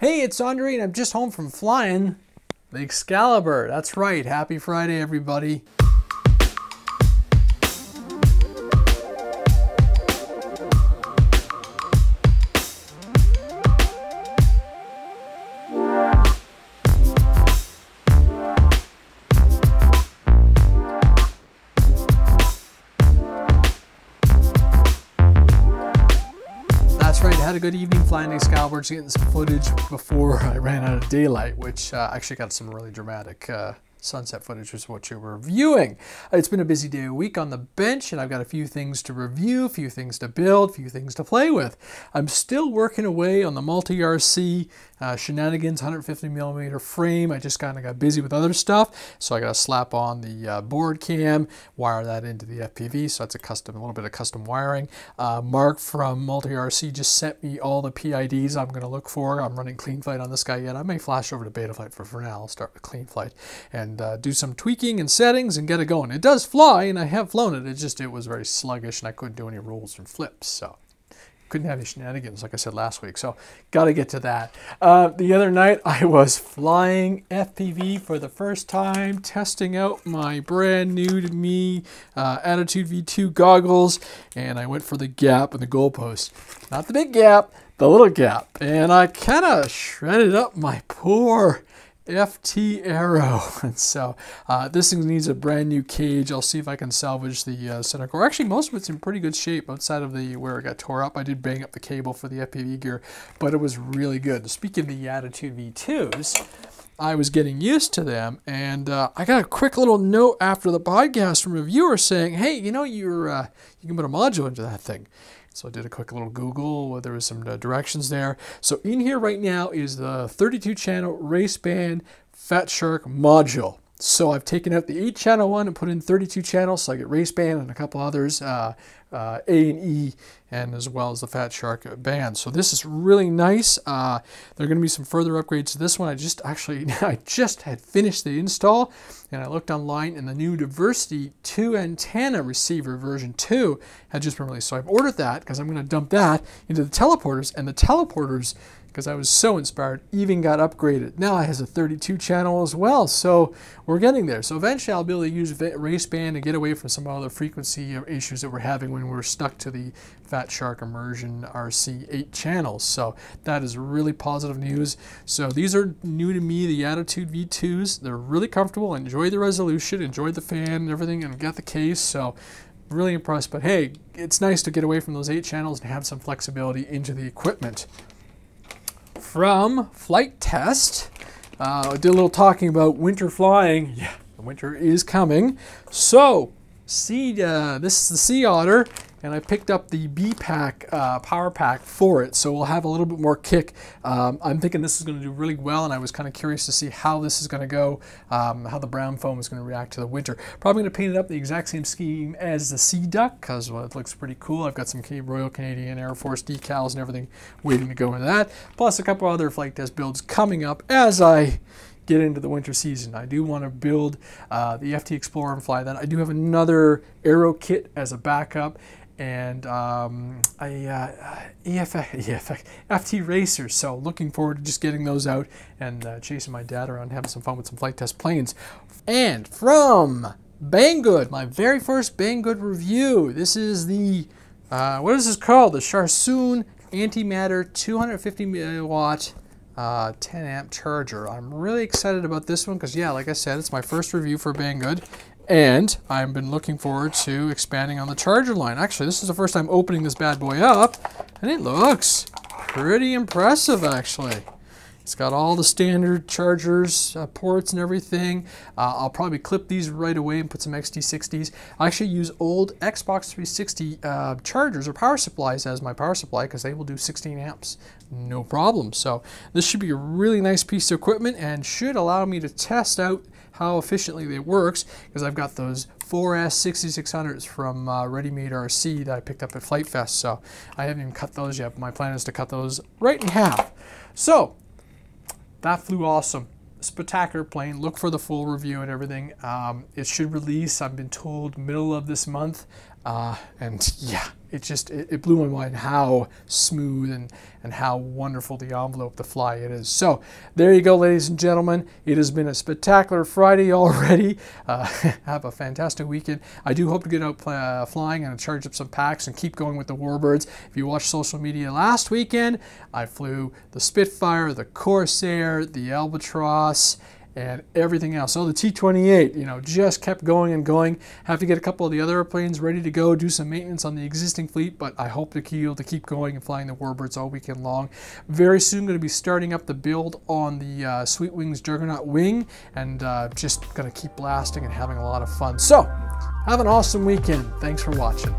Hey, it's Andre and I'm just home from flying the Excalibur. That's right, happy Friday everybody. Had a good evening flying Skybirds, getting some footage before I ran out of daylight, which actually got some really dramatic sunset footage is what you're reviewing. It's been a busy day a week on the bench, and I've got a few things to review, a few things to build, a few things to play with. I'm still working away on the MultiRC shenanigans, 150mm frame. I just kind of got busy with other stuff, so I got to slap on the board cam, wire that into the FPV, so that's a little bit of custom wiring. Mark from MultiRC just sent me all the PIDs I'm going to look for. I'm running CleanFlight on this guy yet. I may flash over to Betaflight for now. I'll start with CleanFlight and do some tweaking and settings and get it going. It does fly, and I have flown it. It was very sluggish, and I couldn't do any rolls and flips, so couldn't have any shenanigans like I said last week. So got to get to that. The other night I was flying FPV for the first time, testing out my brand new to me Attitude V2 goggles, and I went for the gap in the goalpost. Not the big gap, the little gap, and I kind of shredded up my poor FT arrow. And so this thing needs a brand new cage. I'll see if I can salvage the center core. Actually, most of it's in pretty good shape outside of the where it got tore up. I did bang up the cable for the FPV gear, but it was really good. Speaking of the Attitude V2s, I was getting used to them, and I got a quick little note after the podcast from a viewer saying, hey, you know, you can put a module into that thing. So I did a quick little Google where there was some directions there. So in here right now is the 32-channel race band Fat Shark module. So I've taken out the 8-channel one and put in 32 channels. So I get race band and a couple others, A and E, and as well as the Fat Shark band. So this is really nice. There are going to be some further upgrades to this one. I just had finished the install, and I looked online, and the new Diversity 2 antenna receiver version 2 had just been released. So I've ordered that because I'm going to dump that into the teleporters, and the teleporters, because I was so inspired, even got upgraded. Now it has a 32 channel as well, so we're getting there. So eventually I'll be able to use race band and get away from some other frequency issues that we're having when we're stuck to the Fat Shark Immersion RC 8 channels. So that is really positive news. So these are new to me, the Attitude V2s. They're really comfortable. I enjoy the resolution, enjoy the fan and everything, and got the case. So really impressed. But hey, it's nice to get away from those 8 channels and have some flexibility into the equipment. From Flight Test, I did a little talking about winter flying. Yeah, the winter is coming. So, this is the Sea Otter, and I picked up the B-Pack power pack for it, so we'll have a little bit more kick. I'm thinking this is going to do really well, and I was kind of curious to see how this is going to go, how the brown foam is going to react to the winter. Probably going to paint it up the exact same scheme as the Sea Duck, because well, it looks pretty cool. I've got some Royal Canadian Air Force decals and everything waiting to go into that, plus a couple other Flight Test builds coming up as I get into the winter season. I do want to build the FT Explorer and fly that. I do have another aero kit as a backup, and EF-FT racer. So looking forward to just getting those out and chasing my dad around, having some fun with some Flight Test planes. And from Banggood, my very first Banggood review. This is the what is this called? The Sharsoon antimatter 250 watt. 10 amp charger. I'm really excited about this one because, yeah, like I said, it's my first review for Banggood, and I've been looking forward to expanding on the charger line. Actually, this is the first time opening this bad boy up, and it looks pretty impressive, actually. It's got all the standard chargers, ports and everything. I'll probably clip these right away and put some XT60s. I actually use old Xbox 360 chargers or power supplies as my power supply because they will do 16 amps, no problem. So this should be a really nice piece of equipment and should allow me to test out how efficiently it works, because I've got those 4S 6600s from ReadyMade RC that I picked up at Flight Fest. So I haven't even cut those yet, but my plan is to cut those right in half. So that flew awesome. Spectacular plane. Look for the full review and everything. It should release, I've been told, middle of this month. And yeah, it just, it blew my mind how smooth and how wonderful the envelope, the fly it is. So there you go, ladies and gentlemen. It has been a spectacular Friday already. Have a fantastic weekend. I do hope to get out flying and charge up some packs and keep going with the Warbirds. If you watched social media last weekend, I flew the Spitfire, the Corsair, the Albatross, and everything else. Oh, the T-28, you know, just kept going and going. Have to get a couple of the other airplanes ready to go, do some maintenance on the existing fleet, but I hope to be able to keep going and flying the Warbirds all weekend long. Very soon going to be starting up the build on the Sweetwings Juggernaut wing, and just going to keep blasting and having a lot of fun. So, have an awesome weekend. Thanks for watching.